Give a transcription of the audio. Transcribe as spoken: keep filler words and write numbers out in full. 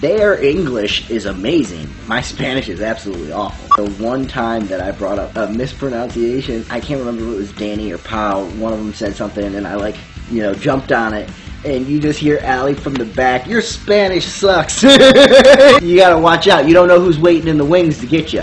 Their English is amazing. My Spanish is absolutely awful. The one time that I brought up a mispronunciation, I can't remember if it was Danny or Powell, one of them said something and I like, you know, jumped on it. And you just hear Allie from the back, your Spanish sucks. You gotta watch out. You don't know who's waiting in the wings to get you.